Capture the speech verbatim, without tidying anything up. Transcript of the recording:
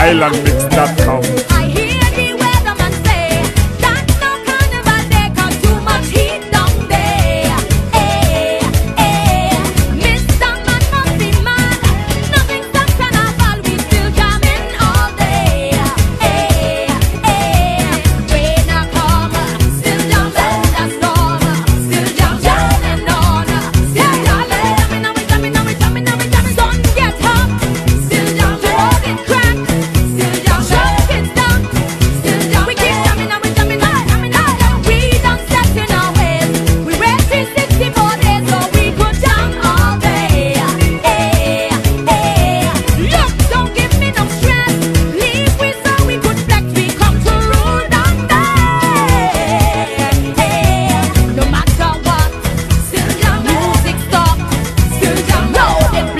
island mix dot com. No,